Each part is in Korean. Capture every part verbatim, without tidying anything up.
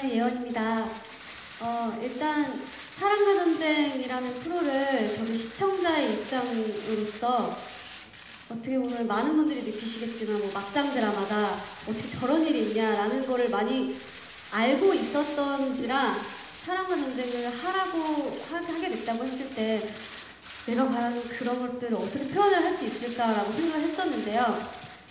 가지 예언입니다. 어, 일단 사랑과 전쟁이라는 프로를 저도 시청자의 입장으로서 어떻게 보면 많은 분들이 느끼시겠지만 뭐 막장 드라마다 어떻게 저런 일이 있냐라는 거를 많이 알고 있었던지라 사랑과 전쟁을 하라고 하게 됐다고 했을 때 내가 과연 그런 것들을 어떻게 표현을 할 수 있을까라고 생각을 했었는데요.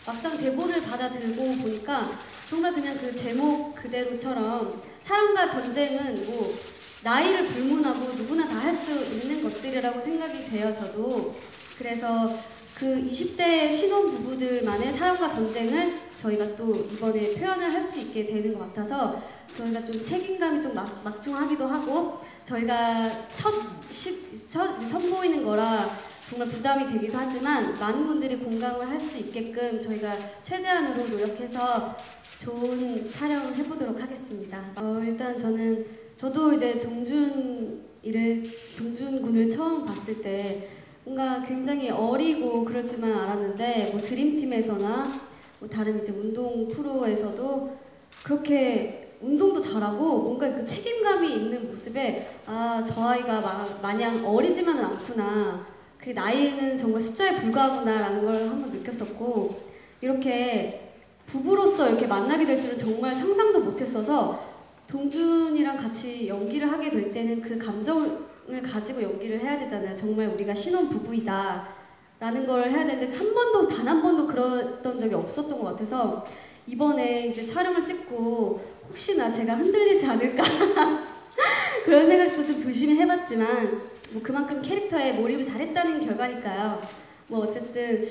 막상 대본을 받아들고 보니까 정말 그냥 그 제목 그대로처럼 사랑과 전쟁은 뭐 나이를 불문하고 누구나 다 할 수 있는 것들이라고 생각이 돼요, 저도. 그래서 그 이십 대 신혼부부들만의 사랑과 전쟁을 저희가 또 이번에 표현을 할 수 있게 되는 것 같아서 저희가 좀 책임감이 좀 막, 막중하기도 하고 저희가 첫, 시, 첫 선보이는 거라 정말 부담이 되기도 하지만 많은 분들이 공감을 할 수 있게끔 저희가 최대한으로 노력해서 좋은 촬영을 해보도록 하겠습니다. 어, 일단 저는 저도 이제 동준이를 동준 군을 처음 봤을 때 뭔가 굉장히 어리고 그럴 줄만 알았는데 뭐 드림팀에서나 뭐 다른 이제 운동 프로에서도 그렇게 운동도 잘하고 뭔가 그 책임감이 있는 모습에 아, 저 아이가 마, 마냥 어리지만은 않구나, 그 나이는 정말 숫자에 불과하구나라는 걸 한번 느꼈었고 이렇게 부부로서 이렇게 만나게 될 줄은 정말 상상도 못했어서 동준이랑 같이 연기를 하게 될 때는 그 감정을 을 가지고 연기를 해야 되잖아요. 정말 우리가 신혼 부부이다 라는 걸 해야 되는데 한 번도 단 한 번도 그랬던 적이 없었던 것 같아서 이번에 이제 촬영을 찍고 혹시나 제가 흔들리지 않을까 그런 생각도 좀 조심히 해봤지만 뭐 그만큼 캐릭터에 몰입을 잘했다는 결과니까요. 뭐 어쨌든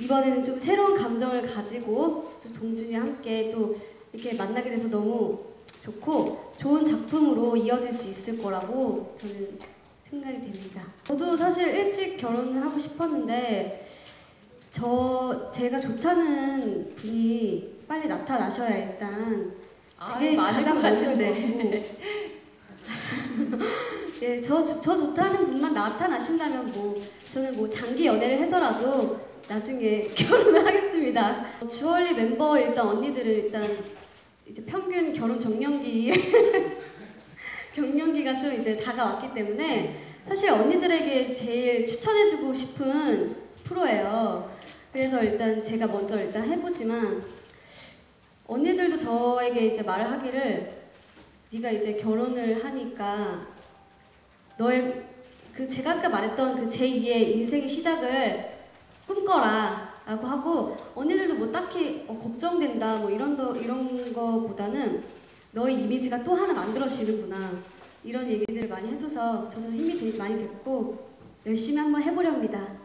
이번에는 좀 새로운 감정을 가지고 좀 동준이와 함께 또 이렇게 만나게 돼서 너무 좋고 좋은 작품으로 이어질 수 있을 거라고 저는 생각이 됩니다. 저도 사실 일찍 결혼을 하고 싶었는데 저 제가 좋다는 분이 빨리 나타나셔야 일단 그게 아, 가장 먼저인 거고 예, 저, 저 좋다는 분만 나타나신다면 뭐 저는 뭐 장기 연애를 해서라도 나중에 결혼을 하겠습니다. 주얼리 멤버 일단 언니들을 일단 이제 평균 결혼 적령기 경령기가 좀 이제 다가왔기 때문에 사실 언니들에게 제일 추천해주고 싶은 프로예요. 그래서 일단 제가 먼저 일단 해보지만 언니들도 저에게 이제 말을 하기를 네가 이제 결혼을 하니까 너의 그 제가 아까 말했던 그 제이의 인생의 시작을 꿈꿔라. 라고 하고 언니들도 뭐 딱히 어, 걱정된다 뭐 이런 거 이런 거보다는 너의 이미지가 또 하나 만들어지는구나 이런 얘기들을 많이 해줘서 저도 힘이 되게 많이 됐고 열심히 한번 해보려 합니다.